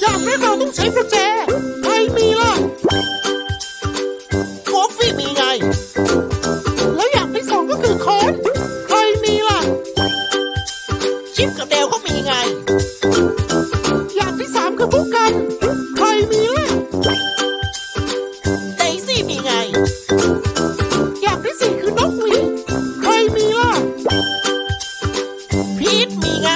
อย่างนี้เราต้องใช้กุญแจใครมีล่ะโคฟี่มีไงแล้วอย่างที่สองก็คือค้อนใครมีล่ะชิปกับเดลก็มีไงอย่างที่สามคือพวกกันใครมีล่ะเดซี่มีไงอย่างที่สี่คือนกหวีใครมีล่ะพีทมีไง